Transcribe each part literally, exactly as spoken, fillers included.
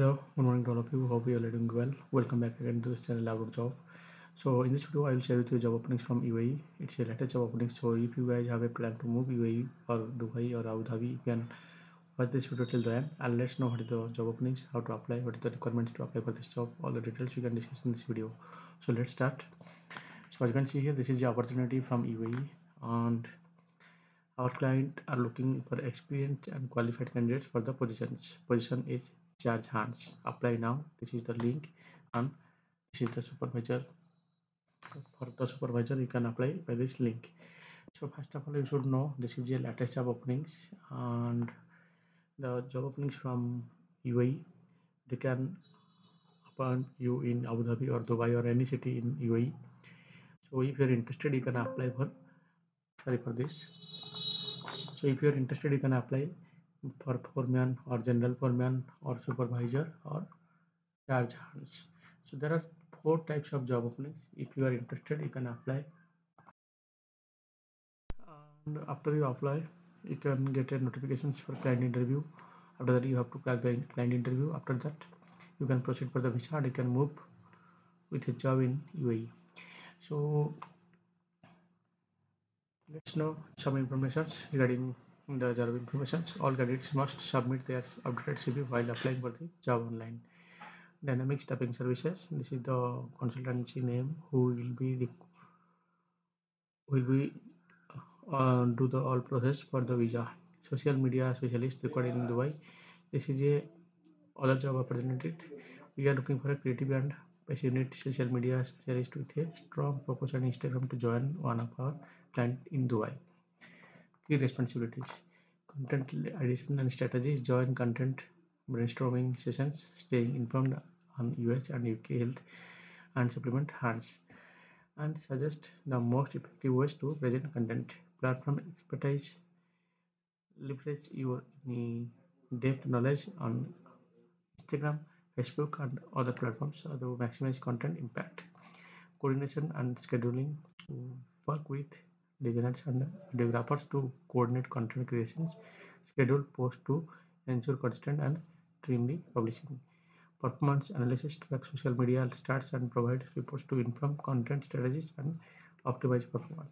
Hello, good morning to all of you. Hope you are doing well. Welcome back again to this channel about job. So in this video, I will share with you job openings from U A E. It's a latest job openings. So if you guys have a plan to move U A E or Dubai or Abu Dhabi, you can watch this video till the end and let's know what is the job openings, how to apply, what is the requirements to apply for this job. All the details you can discuss in this video. So let's start. So as you can see here, this is the opportunity from U A E and our client are looking for experienced and qualified candidates for the positions. Position is charge hands. Apply now. This is the link and this is the supervisor. For the supervisor, you can apply by this link. So first of all, you should know this is the latest job openings and the job openings from U A E. They can appoint you in Abu Dhabi or Dubai or any city in U A E. So if you are interested, you can apply for. Sorry for this. So if you are interested, you can apply for foreman or general foreman or supervisor or charge hands. So there are four types of job openings. If you are interested, you can apply. And after you apply, you can get a notifications for client interview. After that, you have to crack the client interview. After that, you can proceed for the visa and you can move with a job in U A E. So let's know some information regarding the job information. All candidates must submit their updated C V while applying for the job online. Dynamic Staffing Services. This is the consultancy name who will be the, will be uh, do the all process for the visa. Social media specialist required in Dubai. This is a other job opportunity. We are looking for a creative and passionate social media specialist with a strong focus on Instagram to join one of our client in Dubai. Key responsibilities: content addition and strategies, join content brainstorming sessions, staying informed on U S and U K health and supplement hands, and suggest the most effective ways to present content. Platform expertise, leverage your depth knowledge on Instagram, Facebook and other platforms to maximize content impact. Coordination and scheduling, work with designers and developers to coordinate content creations, schedule posts to ensure constant and timely publishing. Performance analysis, track social media stats and provide reports to inform content strategies and optimize performance.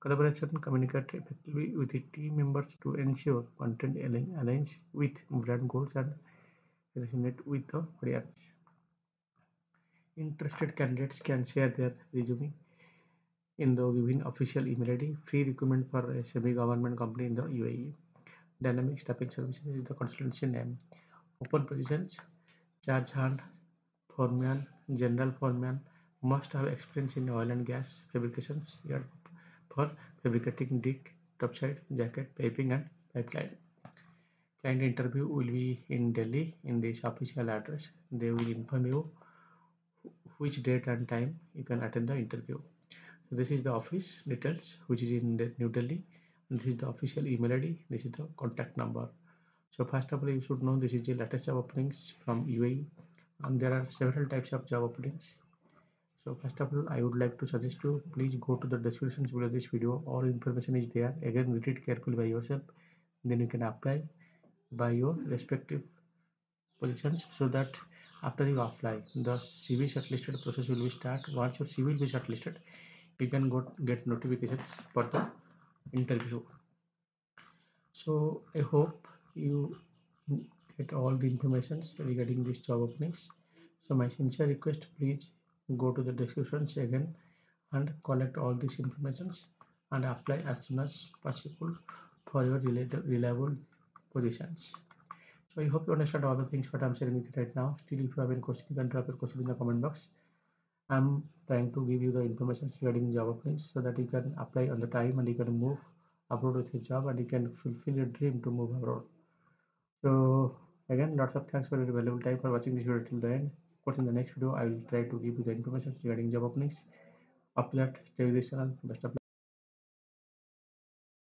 Collaboration, communicate effectively with the team members to ensure content aligns with brand goals and resonate with the audience. Interested candidates can share their resume in the given official email I D. Free recruitment for a semi-government company in the U A E. Dynamic Staffing Services is the consultancy name. Open positions: charge hand, foreman, general foreman. Must have experience in oil and gas fabrications for fabricating deck, topside, jacket, piping and pipeline. Client interview will be in Delhi in this official address. They will inform you which date and time you can attend the interview. This is the office details, which is in the New Delhi. This is the official email I D. This is the contact number. So first of all, you should know this is the latest job openings from U A E, and there are several types of job openings. So first of all, I would like to suggest you please go to the descriptions below this video. All information is there. Again, read it carefully by yourself. Then you can apply by your respective positions so that after you apply, the C V shortlisted process will be start. Once your C V will be shortlisted, you can go get notifications for the interview. So I hope you get all the information regarding these job openings. So my sincere request, please go to the descriptions again and collect all these information and apply as soon as possible for your reliable positions. So I hope you understand all the things what I'm sharing with you right now. Still, if you have any questions, you can drop your question in the comment box. I'm trying to give you the information regarding job openings so that you can apply on the time and you can move abroad with your job and you can fulfill your dream to move abroad. So again, lots of thanks for your valuable time for watching this video till the end. Of course, in the next video, I will try to give you the information regarding job openings. Up to that, stay with this channel. Best of luck.